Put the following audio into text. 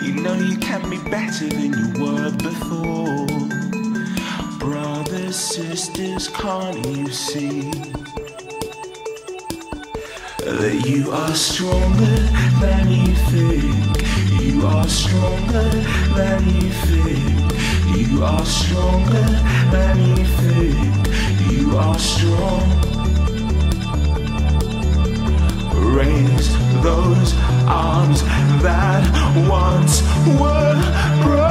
You know you can be better than you were before. Brothers, sisters, can't you see that you are stronger than you think? You are stronger than you think. You are stronger than you think. You are strong. Raise those arms that once were broken.